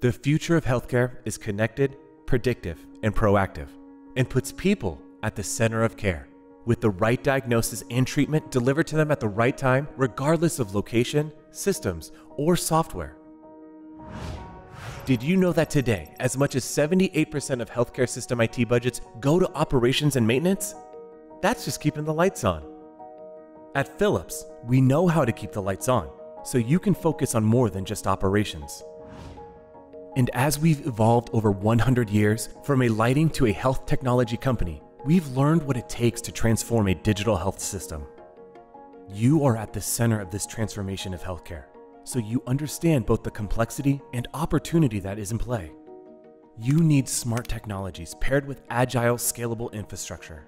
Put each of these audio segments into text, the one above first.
The future of healthcare is connected, predictive, and proactive, and puts people at the center of care. With the right diagnosis and treatment delivered to them at the right time, regardless of location, systems, or software. Did you know that today, as much as 78% of healthcare system IT budgets go to operations and maintenance? That's just keeping the lights on. At Philips, we know how to keep the lights on, so you can focus on more than just operations. And as we've evolved over 100 years from a lighting to a health technology company, we've learned what it takes to transform a digital health system. You are at the center of this transformation of healthcare, so you understand both the complexity and opportunity that is in play. You need smart technologies paired with agile, scalable infrastructure.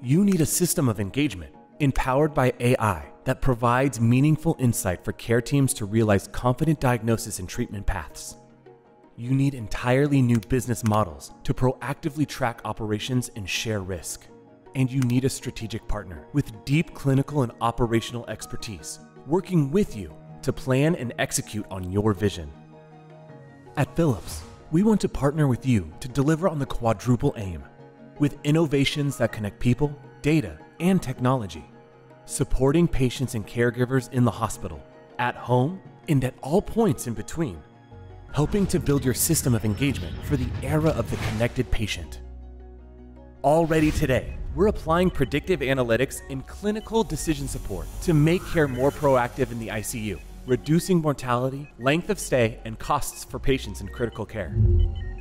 You need a system of engagement empowered by AI that provides meaningful insight for care teams to realize confident diagnosis and treatment paths. You need entirely new business models to proactively track operations and share risk. And you need a strategic partner with deep clinical and operational expertise, working with you to plan and execute on your vision. At Philips, we want to partner with you to deliver on the quadruple aim, with innovations that connect people, data, and technology, supporting patients and caregivers in the hospital, at home, and at all points in between. Helping to build your system of engagement for the era of the connected patient. Already today, we're applying predictive analytics and clinical decision support to make care more proactive in the ICU, reducing mortality, length of stay, and costs for patients in critical care.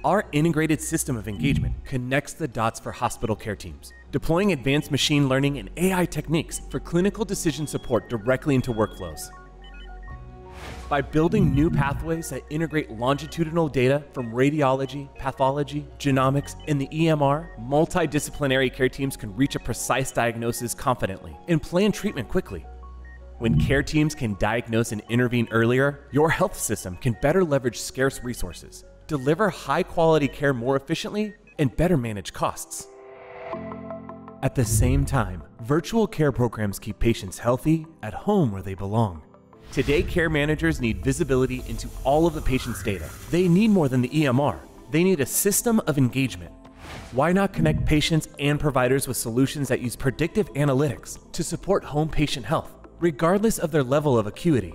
Our integrated system of engagement connects the dots for hospital care teams, deploying advanced machine learning and AI techniques for clinical decision support directly into workflows. By building new pathways that integrate longitudinal data from radiology, pathology, genomics, and the EMR, multidisciplinary care teams can reach a precise diagnosis confidently and plan treatment quickly. When care teams can diagnose and intervene earlier, your health system can better leverage scarce resources, deliver high-quality care more efficiently, and better manage costs. At the same time, virtual care programs keep patients healthy at home where they belong. Today, care managers need visibility into all of the patient's data. They need more than the EMR. They need a system of engagement. Why not connect patients and providers with solutions that use predictive analytics to support home patient health, regardless of their level of acuity?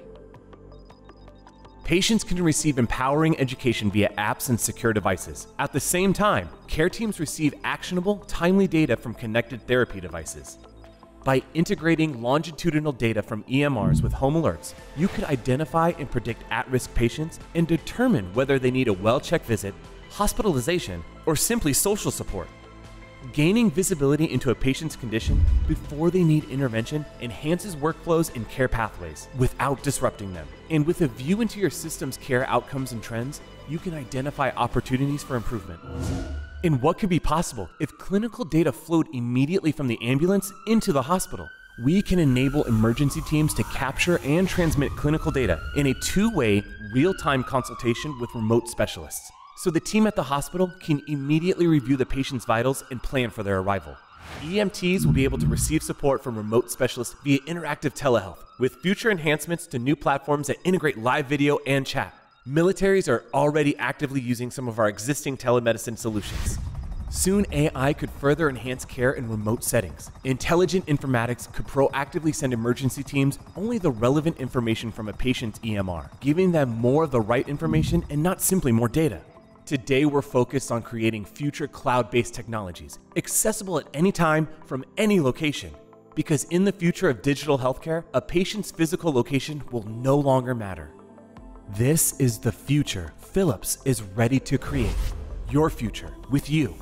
Patients can receive empowering education via apps and secure devices. At the same time, care teams receive actionable, timely data from connected therapy devices. By integrating longitudinal data from EMRs with home alerts, you can identify and predict at-risk patients and determine whether they need a well-check visit, hospitalization, or simply social support. Gaining visibility into a patient's condition before they need intervention enhances workflows and care pathways without disrupting them. And with a view into your system's care outcomes and trends, you can identify opportunities for improvement. And what could be possible if clinical data flowed immediately from the ambulance into the hospital? We can enable emergency teams to capture and transmit clinical data in a two-way, real-time consultation with remote specialists, so the team at the hospital can immediately review the patient's vitals and plan for their arrival. EMTs will be able to receive support from remote specialists via interactive telehealth, with future enhancements to new platforms that integrate live video and chat. Militaries are already actively using some of our existing telemedicine solutions. Soon, AI could further enhance care in remote settings. Intelligent informatics could proactively send emergency teams only the relevant information from a patient's EMR, giving them more of the right information and not simply more data. Today, we're focused on creating future cloud-based technologies, accessible at any time from any location. Because in the future of digital healthcare, a patient's physical location will no longer matter. This is the future Philips is ready to create. Your future, with you.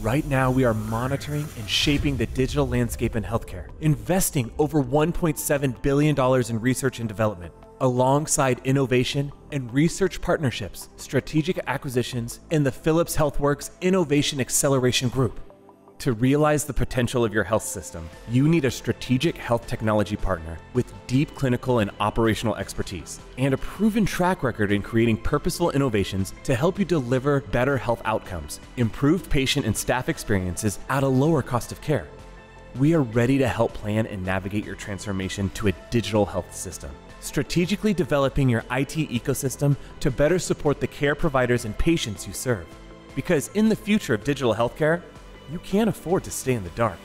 Right now, we are monitoring and shaping the digital landscape in healthcare, investing over $1.7 billion in research and development, alongside innovation and research partnerships, strategic acquisitions, and the Philips HealthWorks Innovation Acceleration Group. To realize the potential of your health system, you need a strategic health technology partner with deep clinical and operational expertise and a proven track record in creating purposeful innovations to help you deliver better health outcomes, improved patient and staff experiences at a lower cost of care. We are ready to help plan and navigate your transformation to a digital health system, strategically developing your IT ecosystem to better support the care providers and patients you serve. Because in the future of digital healthcare, you can't afford to stay in the dark.